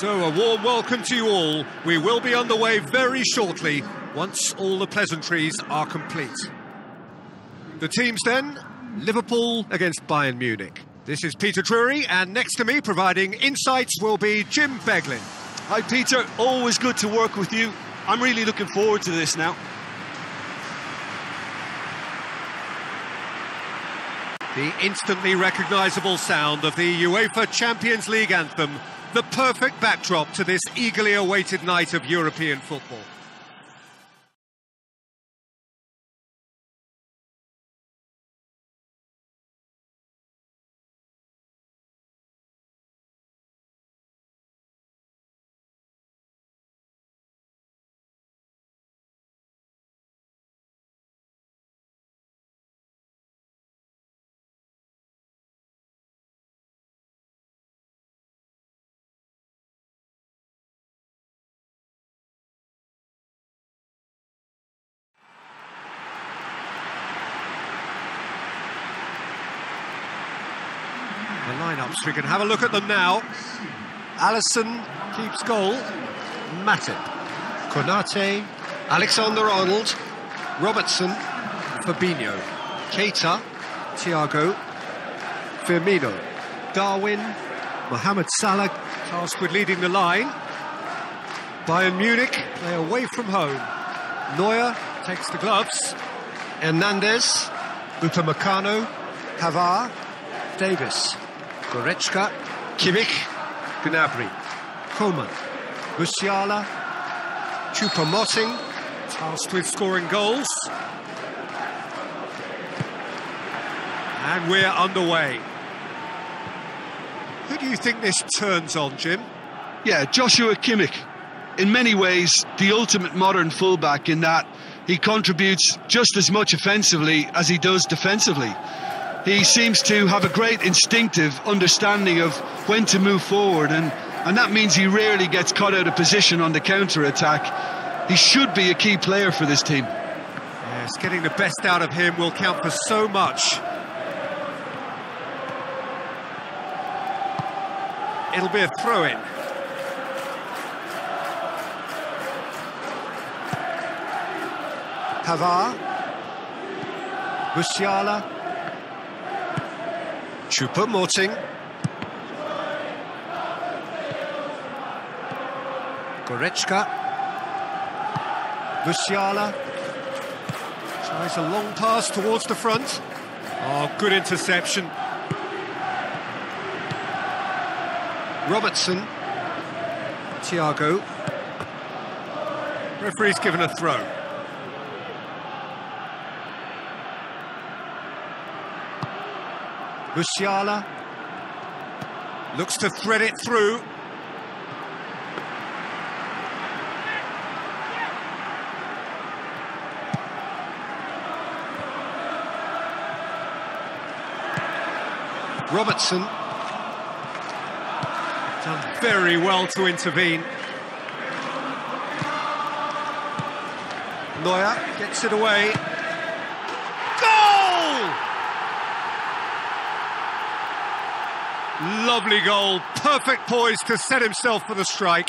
So a warm welcome to you all. We will be underway very shortly, once all the pleasantries are complete. The teams then, Liverpool against Bayern Munich. This is Peter Drury, and next to me providing insights will be Jim Beglin. Hi Peter, always good to work with you. I'm really looking forward to this now. The instantly recognisable sound of the UEFA Champions League anthem, the perfect backdrop to this eagerly awaited night of European football. The lineups, we can have a look at them now. Allison keeps goal. Matip, Konate, Alexander Arnold, Robertson, Fabinho, Keita, Thiago, Firmino, Darwin, Mohamed Salah, tasked with leading the line. Bayern Munich play away from home. Neuer takes the gloves. Hernandez, Upamecano, Havar, Davies, Goretzka, Kimmich, Gnabry, Koeman, Bustiala, Choupo-Moting, tasked with scoring goals. And we're underway. Who do you think this turns on, Jim? Yeah, Joshua Kimmich. In many ways, the ultimate modern fullback, in that he contributes just as much offensively as he does defensively. He seems to have a great instinctive understanding of when to move forward, and that means he rarely gets caught out of position on the counter-attack. He should be a key player for this team. Yes, getting the best out of him will count for so much. It'll be a throw-in. Havar, Musiala, Choupo-Moting, Goretzka, Musiala, tries a long pass towards the front. Oh, good interception. Robertson, Thiago, referee's given a throw. Musiala looks to thread it through. Robertson done very well to intervene. Neuer gets it away. Lovely goal, perfect poise to set himself for the strike.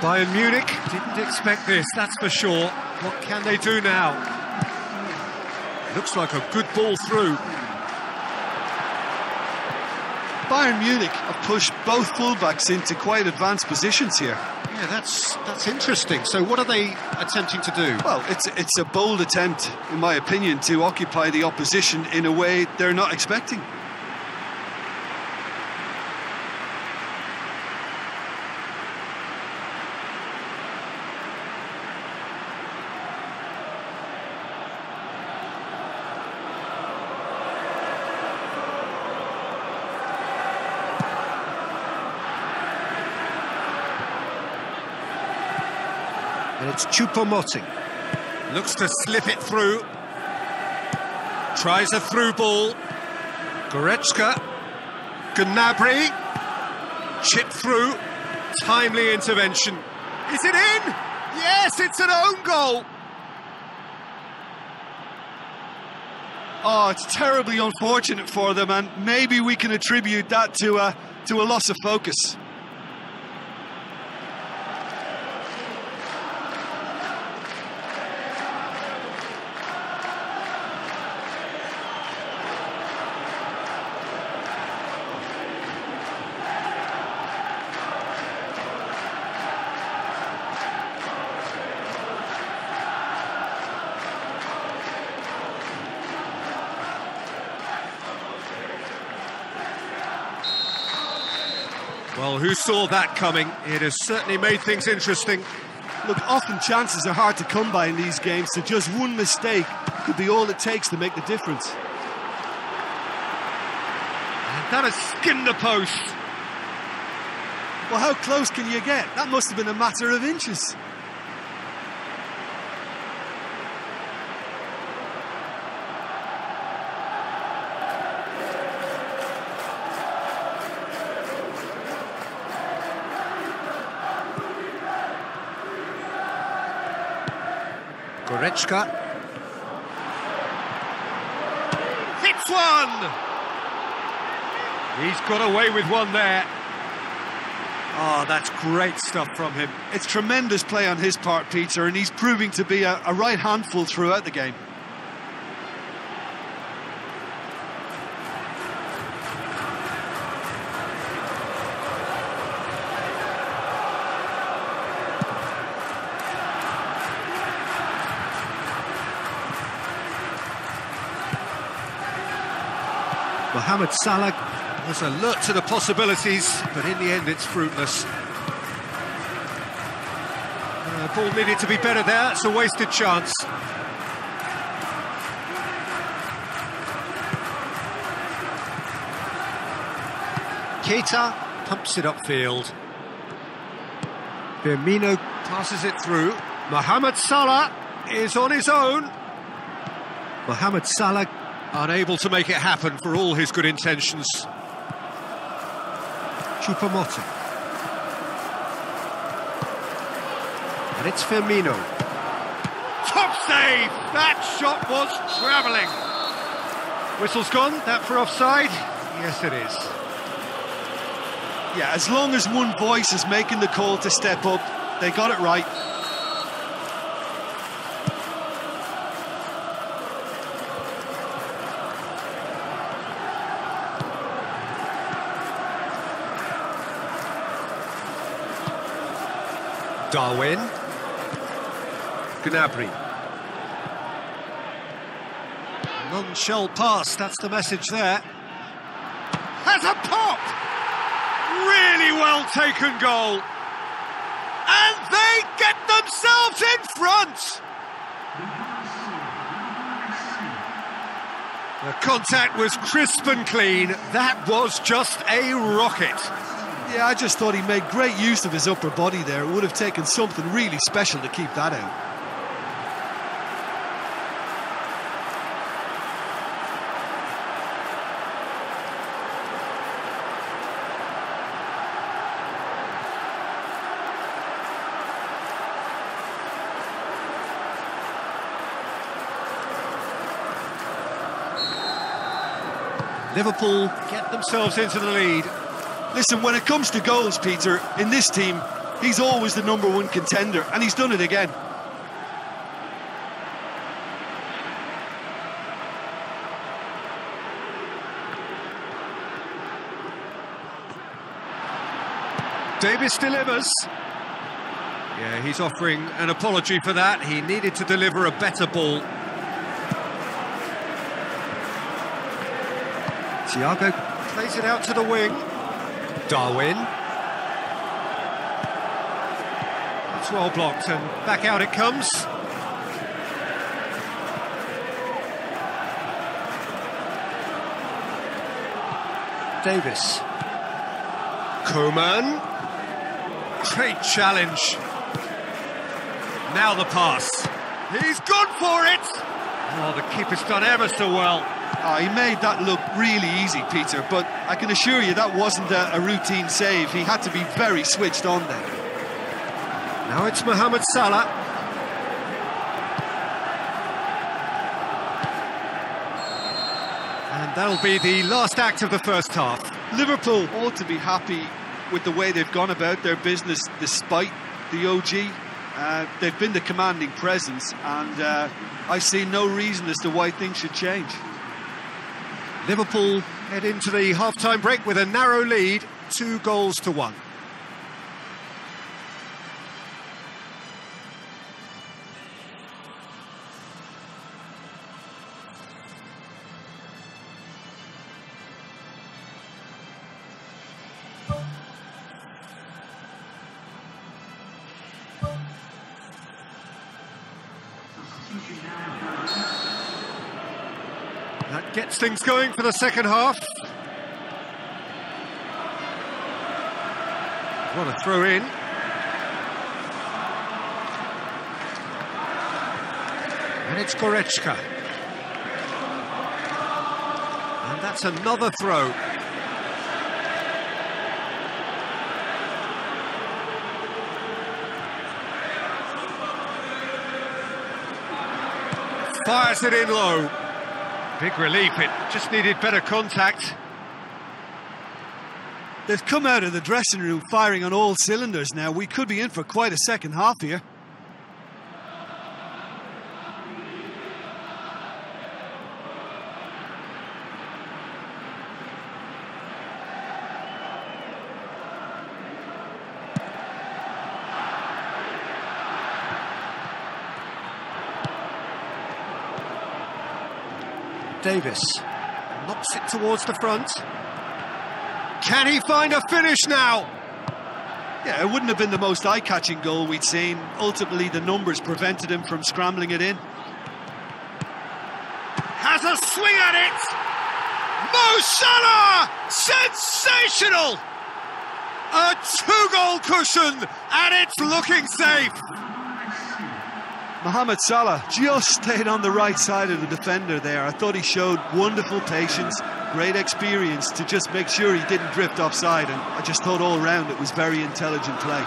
Bayern Munich didn't expect this, that's for sure. What can they do now? Looks like a good ball through. Bayern Munich have pushed both fullbacks into quite advanced positions here. Yeah, that's interesting. So what are they attempting to do? Well, it's a bold attempt, in my opinion, to occupy the opposition in a way they're not expecting. And it's Choupo-Moting. Looks to slip it through. Tries a through ball. Goretzka, Gnabry, chip through, timely intervention. Is it in? Yes, it's an own goal. Oh, it's terribly unfortunate for them, and maybe we can attribute that to a loss of focus. Well, who saw that coming? It has certainly made things interesting. Look, often chances are hard to come by in these games, so just one mistake could be all it takes to make the difference. And that has skinned the post. Well, how close can you get? That must have been a matter of inches. Goretzka. Hits one! He's got away with one there. Oh, that's great stuff from him. It's tremendous play on his part, Peter, and he's proving to be a right handful throughout the game. Mohamed Salah has a look to the possibilities, but in the end it's fruitless. Ball needed to be better there, it's a wasted chance. Keita pumps it upfield. Firmino passes it through. Mohamed Salah is on his own. Mohamed Salah unable to make it happen for all his good intentions. Choupo-Moting. And it's Firmino. Top save! That shot was travelling. Whistle's gone, that for offside? Yes, it is. Yeah, as long as one voice is making the call to step up, they got it right. Darwin, Gnabry. None shall pass, that's the message there. Has a pop! Really well taken goal. And they get themselves in front! The contact was crisp and clean. That was just a rocket. Yeah, I just thought he made great use of his upper body there. It would have taken something really special to keep that out. Liverpool get themselves into the lead. Listen, when it comes to goals, Peter, in this team, he's always the number one contender, and he's done it again. Davies delivers. Yeah, he's offering an apology for that. He needed to deliver a better ball. Thiago plays it out to the wing. Darwin. That's well blocked, and back out it comes. Davies. Koeman. Great challenge. Now the pass. He's gone for it! Oh, the keeper's done ever so well. Oh, he made that look really easy, Peter, but I can assure you that wasn't a routine save. He had to be very switched on there. Now it's Mohamed Salah. And that'll be the last act of the first half. Liverpool ought to be happy with the way they've gone about their business despite the OG. They've been the commanding presence, and I see no reason as to why things should change. Liverpool head into the half-time break with a narrow lead, 2-1. That gets things going for the second half. What a throw in. And it's Goretzka. And that's another throw. Fires it in low. Big relief, it just needed better contact. They've come out of the dressing room firing on all cylinders now. We could be in for quite a second half here. Davies knocks it towards the front. Can he find a finish now? Yeah, it wouldn't have been the most eye-catching goal we'd seen. Ultimately, the numbers prevented him from scrambling it in. Has a swing at it! Mo Salah! Sensational! A 2-goal cushion, and it's looking safe! Mohamed Salah just stayed on the right side of the defender there. I thought he showed wonderful patience, great experience to just make sure he didn't drift offside, and I just thought all round it was very intelligent play.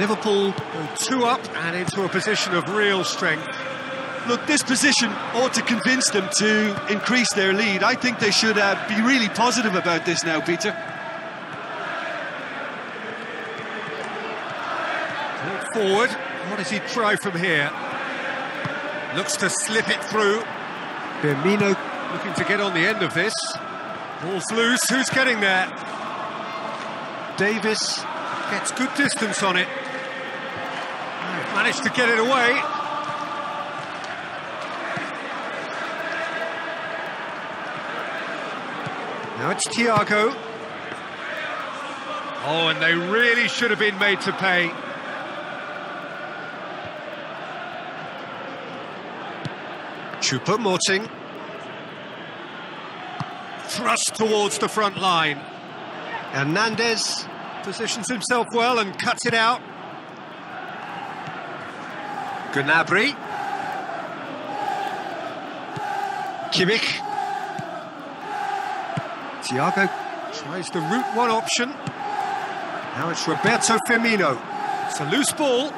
Liverpool go 2 up and into a position of real strength. Look, this position ought to convince them to increase their lead. I think they should be really positive about this now, Peter. Look forward. What does he try from here? Looks to slip it through. Firmino looking to get on the end of this. Ball's loose. Who's getting there? Davies gets good distance on it. Managed to get it away. Now it's Thiago. Oh, and they really should have been made to pay. Choupo-Moting. Thrust towards the front line. Hernandez positions himself well and cuts it out. Gnabry. Kimmich. Thiago tries the route one option. Now it's Roberto Firmino. It's a loose ball.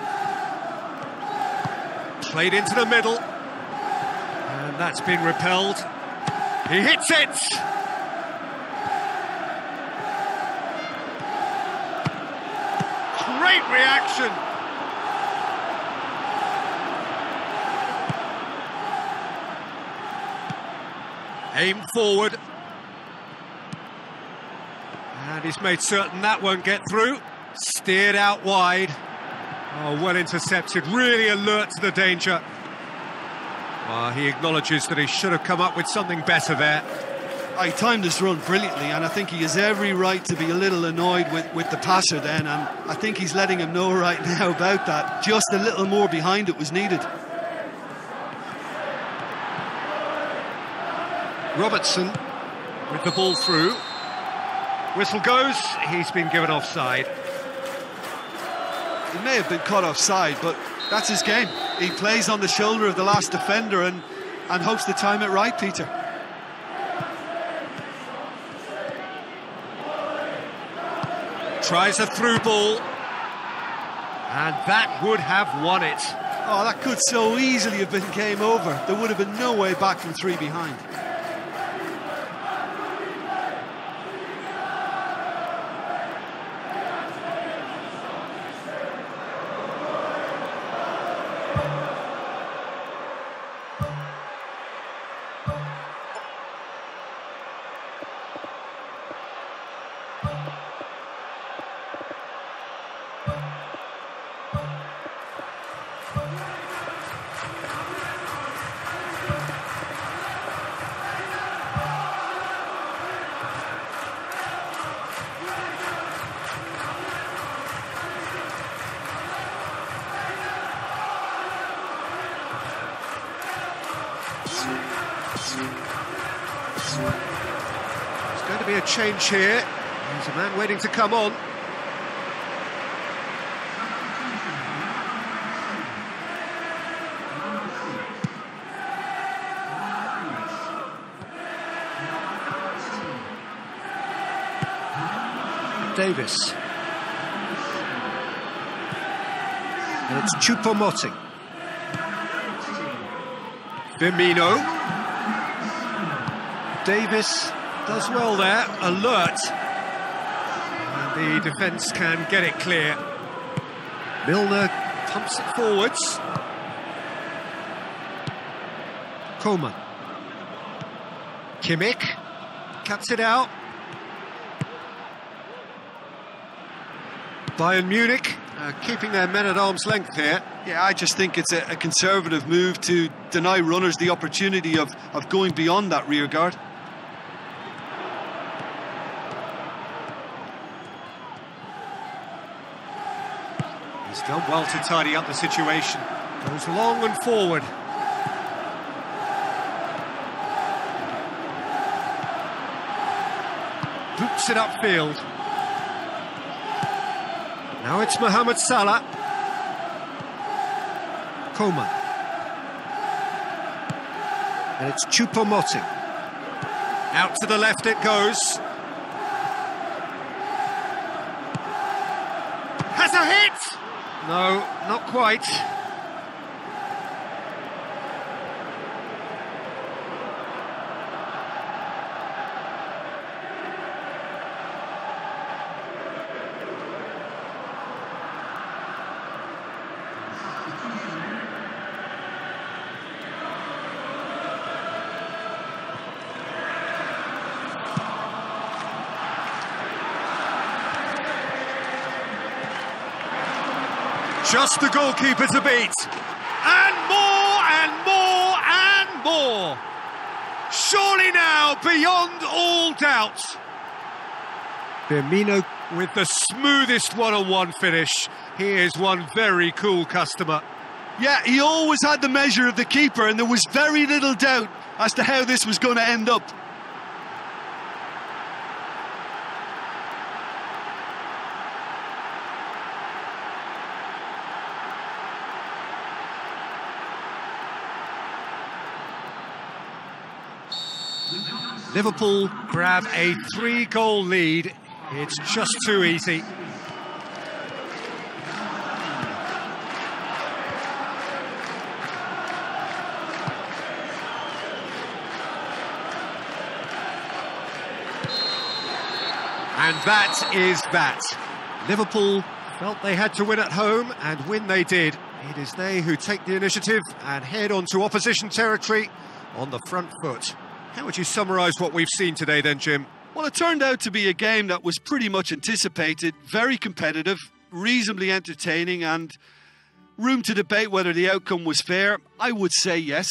Played into the middle. And that's been repelled. He hits it! Great reaction! Aimed forward. And he's made certain that won't get through. Steered out wide. Oh, well intercepted. Really alert to the danger. Well, he acknowledges that he should have come up with something better there. He timed this run brilliantly, and I think he has every right to be a little annoyed with the passer then. And I think he's letting him know right now about that. Just a little more behind it was needed. Robertson with the ball through. Whistle goes, he's been given offside. He may have been caught offside, but that's his game. He plays on the shoulder of the last defender and hopes to time it right, Peter. Tries a through ball, and that would have won it. Oh, that could so easily have been game over. There would have been no way back from three behind. Change here. There's a man waiting to come on. Davies. And it's Choupo-Moting. Firmino. Davies. Does well there, alert. And the defence can get it clear. Milner pumps it forwards. Koeman. Kimmich cuts it out. Bayern Munich keeping their men at arm's length here. Yeah, I just think it's a conservative move to deny runners the opportunity of going beyond that rear guard. Done well to tidy up the situation. Goes long and forward. Boots it upfield. Now it's Mohamed Salah. Coman. And it's Choupo-Moting. Out to the left it goes. Has a hit! No, not quite. Just the goalkeeper to beat. And more, and more, and more. Surely now, beyond all doubt. Firmino with the smoothest one-on-one finish. He is one very cool customer. Yeah, he always had the measure of the keeper, and there was very little doubt as to how this was going to end up. Liverpool grab a 3-goal lead. It's just too easy. And that is that. Liverpool felt they had to win at home, and win they did. It is they who take the initiative and head onto opposition territory on the front foot. How would you summarise what we've seen today then, Jim? Well, it turned out to be a game that was pretty much anticipated, very competitive, reasonably entertaining, and room to debate whether the outcome was fair. I would say yes.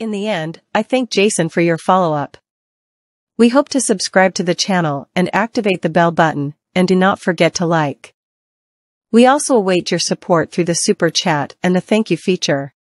In the end, I thank Jason for your follow-up. We hope to subscribe to the channel and activate the bell button, and do not forget to like. We also await your support through the super chat and the thank you feature.